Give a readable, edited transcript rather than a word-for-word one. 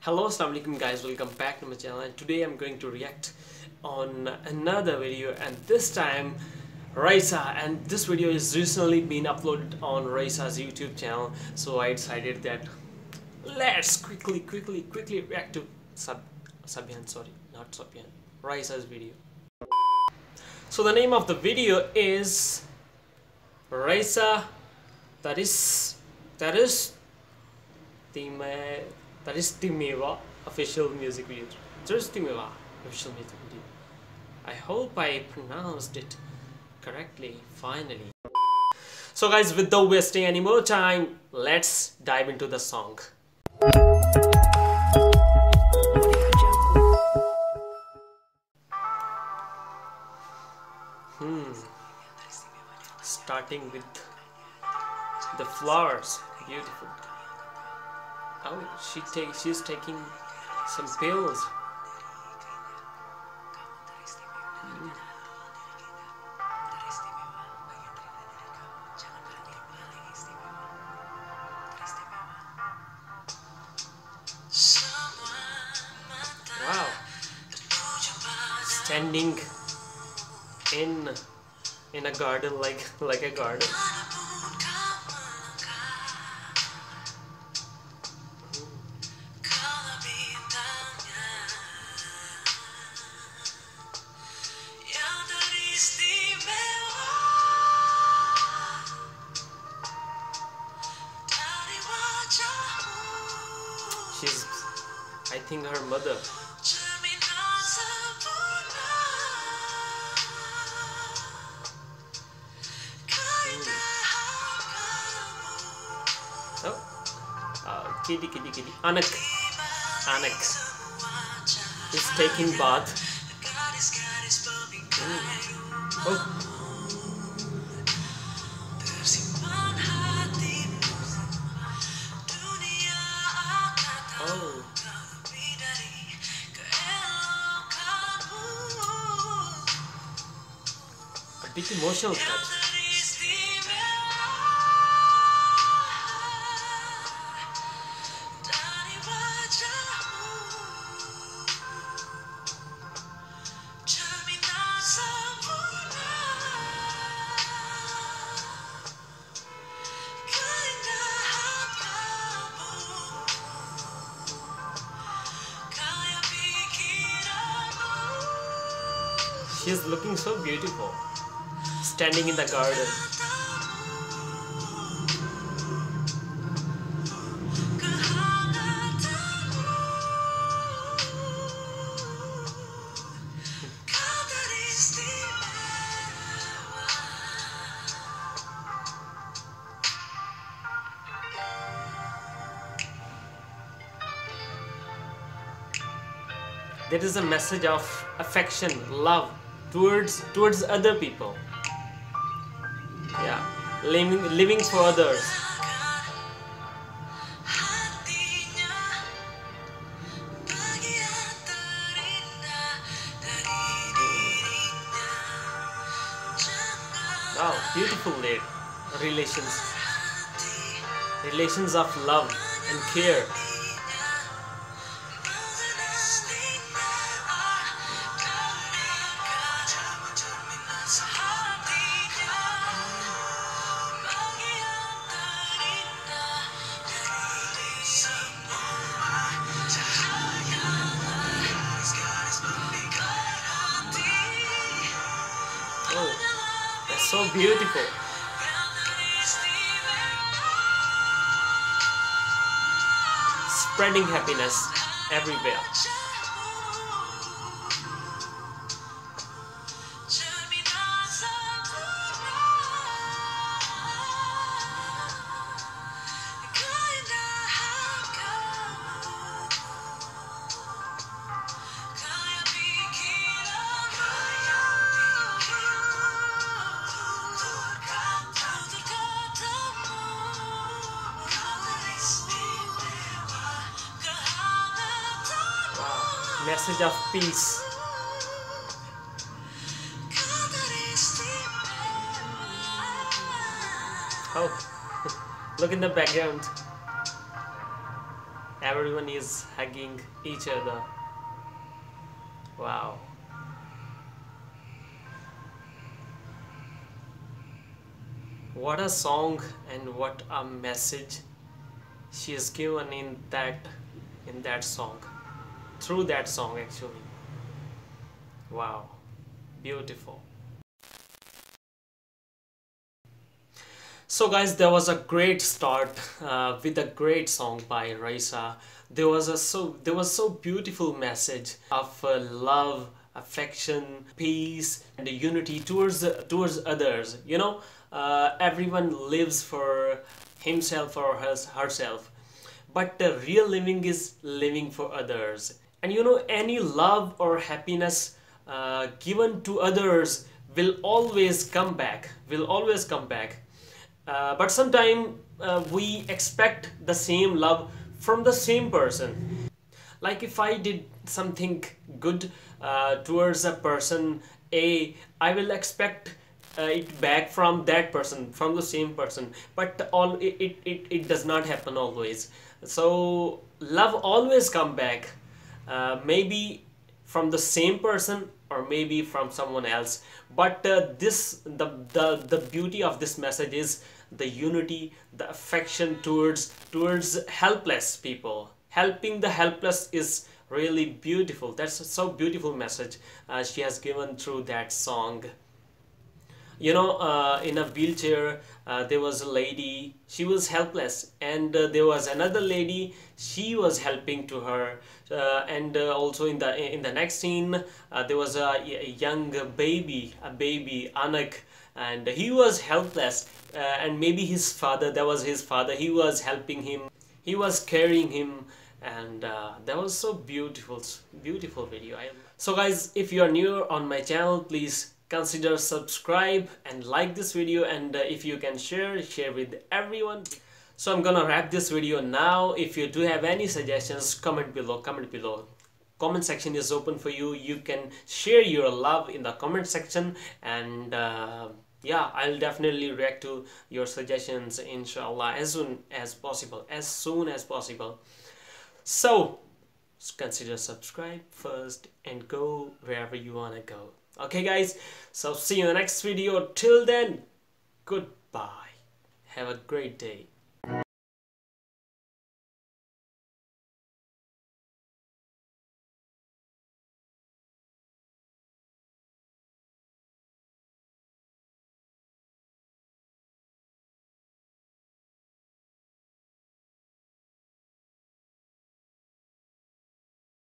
Hello, Assalamualaikum guys, welcome back to my channel, and today I'm going to react on another video, and this time Raisa, and this video is recently been uploaded on Raisa's YouTube channel, so I decided that let's quickly react to Raisa's video. So the name of the video is Raisa Teristimewa official music video. I hope I pronounced it correctly, finally. So guys, without wasting any more time, let's dive into the song. Starting with the flowers, beautiful. Oh, she's taking some pills. Wow, standing in a garden, like a garden. She's, I think, her mother. Kitty. Anak is taking bath. Oh. Oh. A bit emotional touch. She's looking so beautiful, standing in the garden. There is a message of affection, love, towards other people. Yeah, living for others. Wow, beautiful relations of love and care. So beautiful. Spreading happiness everywhere. Message of peace. Oh, look in the background. Everyone is hugging each other. Wow. What a song and what a message she is given in that song, through that song actually. Wow, beautiful. So guys, there was a great start with a great song by Raisa. There was so beautiful message of love, affection, peace, and unity towards others. You know, everyone lives for himself or herself, but the real living is living for others. And you know, any love or happiness given to others will always come back. But sometimes we expect the same love from the same person. Like if I did something good towards a person A, I will expect it back from that person, from the same person. But it does not happen always. So love always come back, maybe from the same person or maybe from someone else. But the beauty of this message is the unity, the affection towards helpless people. Helping the helpless is really beautiful. That's so beautiful message she has given through that song. You know, in a wheelchair, there was a lady, she was helpless, and there was another lady, she was helping to her. And also in the next scene, there was a young baby, Anak, and he was helpless, and maybe his father, that was his father, he was helping him, he was carrying him. And that was so beautiful video. So guys, if you are new on my channel, please consider subscribe and like this video, and if you can share with everyone. So I'm gonna wrap this video now. If you do have any suggestions, comment below. Comment section is open for you. You can share your love in the comment section, and yeah, I'll definitely react to your suggestions, inshallah, as soon as possible. So consider subscribe first and go wherever you wanna go. Okay guys, so see you in the next video. Till then, goodbye. Have a great day.